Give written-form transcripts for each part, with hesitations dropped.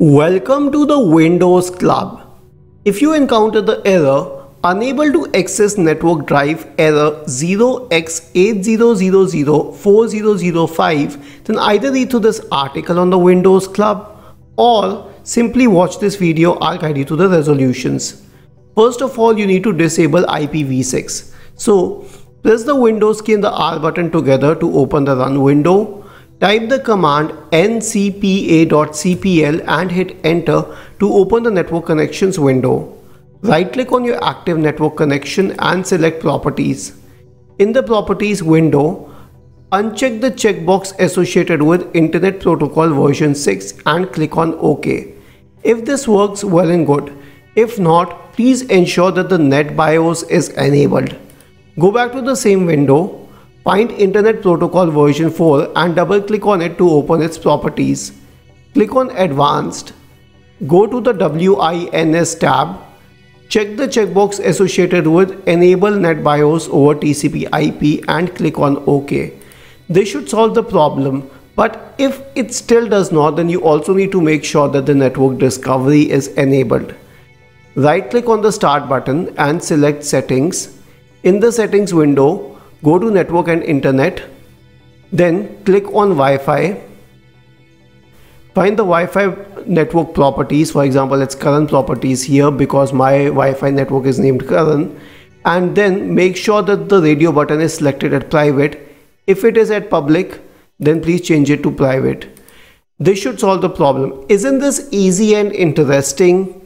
Welcome to the Windows Club. If you encounter the error unable to access network drive error 0x80004005, then either read through this article on the Windows Club or simply watch this video. I'll guide you through the resolutions. First of all, you need to disable IPv6. So press the Windows key and the R button together to open the run window. Type the command ncpa.cpl and hit enter to open the network connections window. Right click on your active network connection and select properties. In the properties window, uncheck the checkbox associated with Internet Protocol version 6 and click on OK. If this works, well and good. If not, please ensure that the NetBIOS is enabled. Go back to the same window. Find Internet Protocol version 4 and double click on it to open its properties. Click on Advanced. Go to the WINS tab. Check the checkbox associated with Enable NetBIOS over TCP IP and click on OK. This should solve the problem, but if it still does not, then you also need to make sure that the network discovery is enabled. Right click on the Start button and select Settings. In the Settings window, go to Network and Internet, then click on Wi-Fi. Find the Wi-Fi network properties. For example, it's current properties here because my Wi-Fi network is named current, and then make sure that the radio button is selected at private. If it is at public, then please change it to private. This should solve the problem. Isn't this easy and interesting?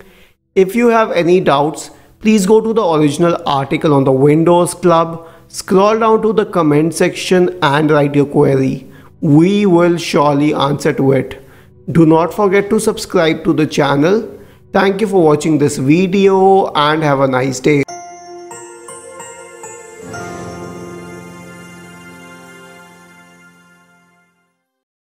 If you have any doubts, please go to the original article on the Windows Club. Scroll down to the comment section and write your query. We will surely answer to it. Do not forget to subscribe to the channel. Thank you for watching this video and have a nice day.